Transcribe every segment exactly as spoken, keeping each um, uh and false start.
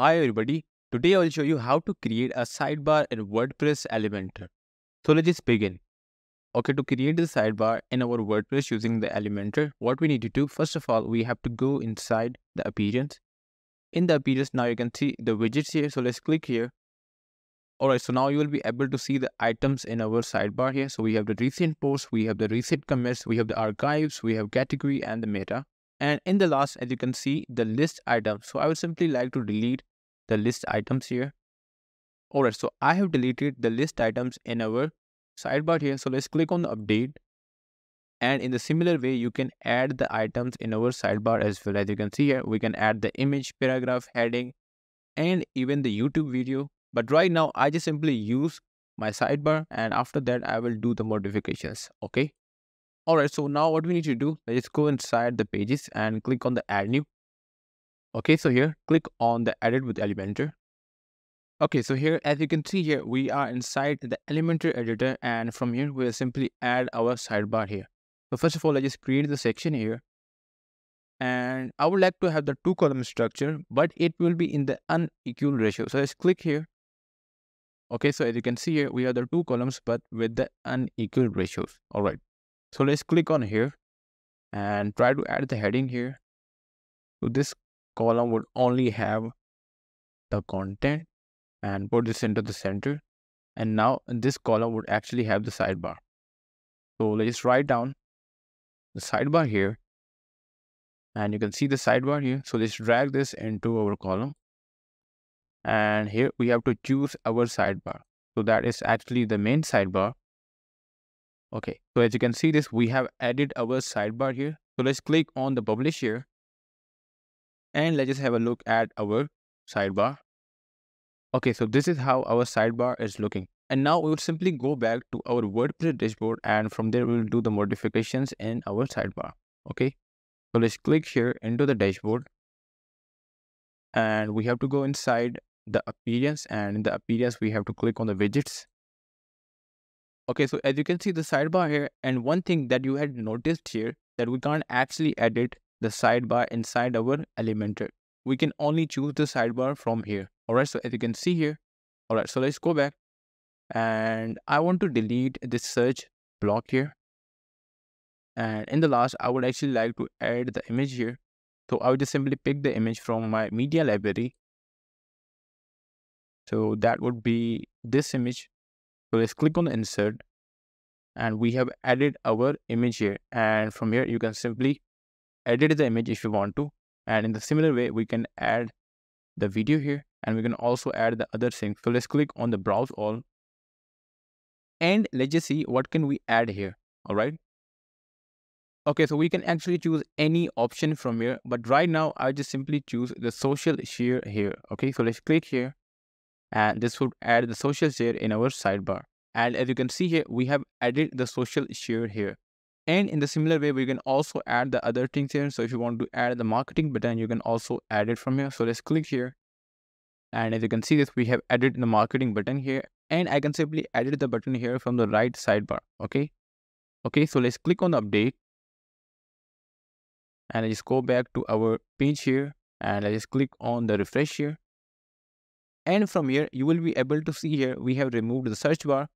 Hi everybody, today I'll show you how to create a sidebar in WordPress Elementor. So let's just begin. Okay, to create the sidebar in our WordPress using the Elementor, what we need to do, first of all, we have to go inside the appearance. In the appearance, now you can see the widgets here, so let's click here. Alright, so now you will be able to see the items in our sidebar here. So we have the recent posts, we have the recent commits, we have the archives, we have category and the meta. And in the last, as you can see, the list items. So I would simply like to delete the list items here. Alright, so I have deleted the list items in our sidebar here. So let's click on the update. And in the similar way, you can add the items in our sidebar as well. As you can see here, we can add the image, paragraph, heading, and even the YouTube video. But right now, I just simply use my sidebar, and after that, I will do the modifications. Okay. Alright, so now what we need to do, let's go inside the pages and click on the add new. Okay, so here, click on the edit with Elementor. Okay, so here, as you can see here, we are inside the Elementor editor, and from here, we'll simply add our sidebar here. So first of all, I just create the section here. And I would like to have the two column structure, but it will be in the unequal ratio. So let's click here. Okay, so as you can see here, we have the two columns, but with the unequal ratios. Alright, so let's click on here and try to add the heading here. So this column would only have the content, and put this into the center. And now this column would actually have the sidebar. So let's write down the sidebar here. And you can see the sidebar here. So let's drag this into our column. And here we have to choose our sidebar. So that is actually the main sidebar. Okay. So as you can see this, we have added our sidebar here. So let's click on the publish here. And let's just have a look at our sidebar. Okay. So this is how our sidebar is looking. And now we will simply go back to our WordPress dashboard. And from there, we will do the modifications in our sidebar. Okay. So let's click here into the dashboard, and we have to go inside the appearance, and in the appearance we have to click on the widgets. Okay, so as you can see the sidebar here, and one thing that you had noticed here that we can't actually edit the sidebar inside our Elementor. We can only choose the sidebar from here. Alright, so as you can see here, alright, so let's go back, and I want to delete this search block here. And in the last, I would actually like to add the image here. So I would just simply pick the image from my media library. So that would be this image. So let's click on insert. And we have added our image here. And from here, you can simply edit the image if you want to. And in the similar way, we can add the video here. And we can also add the other things. So let's click on the browse all. And let's just see what can we add here. All right. Okay, so we can actually choose any option from here, but right now I just simply choose the social share here. Okay, so let's click here, and this would add the social share in our sidebar. And as you can see here, we have added the social share here. And in the similar way, we can also add the other things here. So if you want to add the marketing button, you can also add it from here. So let's click here, and as you can see this, we have added the marketing button here, and I can simply edit the button here from the right sidebar. Okay, okay, so let's click on the update. And I just go back to our page here, and I just click on the refresh here. And from here, you will be able to see here, we have removed the search bar,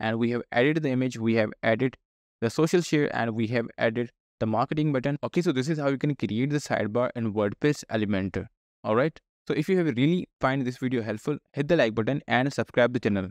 and we have added the image, we have added the social share, and we have added the marketing button. Okay, so this is how you can create the sidebar in WordPress Elementor. Alright, so if you have really find this video helpful, hit the like button and subscribe the channel.